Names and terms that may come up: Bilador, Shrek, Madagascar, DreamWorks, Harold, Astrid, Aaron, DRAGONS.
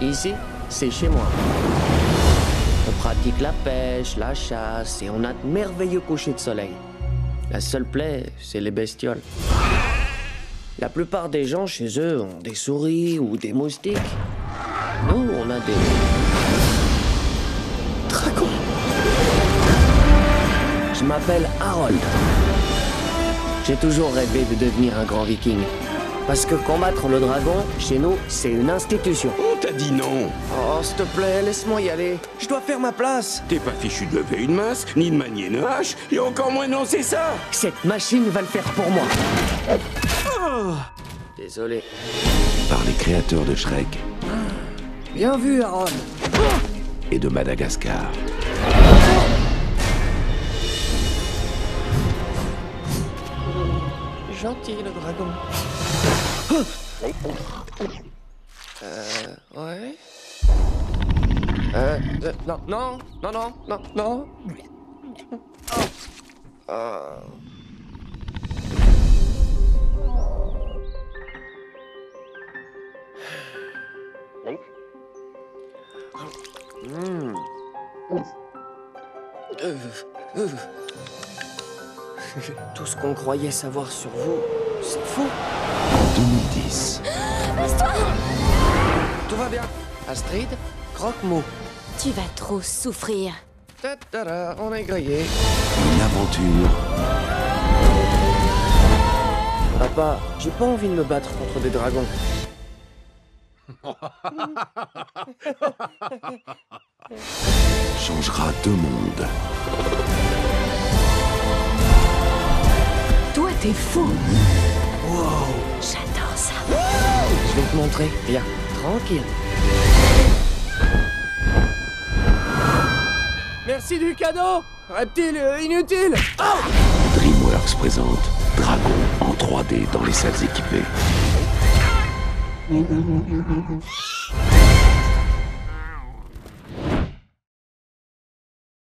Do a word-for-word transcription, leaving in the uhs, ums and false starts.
Ici, c'est chez moi. On pratique la pêche, la chasse et on a de merveilleux couchers de soleil. La seule plaie, c'est les bestioles. La plupart des gens chez eux ont des souris ou des moustiques. Nous, on a des... dragons. Je m'appelle Harold. J'ai toujours rêvé de devenir un grand viking. Parce que combattre le dragon, chez nous, c'est une institution. On t'a dit non. Oh, s'il te plaît, laisse-moi y aller. Je dois faire ma place. T'es pas fichu de lever une masse, ni de manier une hache, et encore moins non, c'est ça. Cette machine va le faire pour moi. Oh. Désolé. Par les créateurs de Shrek. Bien vu, Aaron. Et de Madagascar. Gentil, le dragon. Euh... Ouais... Euh... euh non, non, non, non, non, non... Oh. Euh... Mmh. Euh, euh. Tout ce qu'on croyait savoir sur vous, c'est faux. deux mille dix. Laisse-toi! Tout va bien. Astrid, croque-mou. Tu vas trop souffrir. Ta-ta-da, on est grillé. Une aventure. Papa, j'ai pas envie de me battre contre des dragons. Changera deux mondes. Toi, t'es fou. Wow. J'adore ça. Wow. Je vais te montrer. Viens, tranquille. Merci du cadeau. Reptile inutile. Oh. DreamWorks présente Dragon en trois D dans les salles équipées.